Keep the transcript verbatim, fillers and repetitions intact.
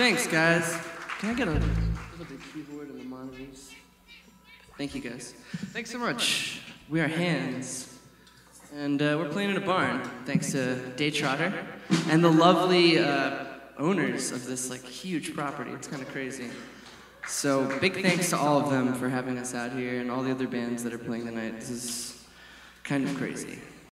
Thanks, guys. Can I get a little bit of keyboard and the monitors? Thank you, guys. Thanks so much. We are Hands, and uh, we're playing in a barn, thanks to Day Trotter and the lovely uh, owners of this like huge property. It's kind of crazy. So big thanks to all of them for having us out here and all the other bands that are playing tonight. This is kind of crazy.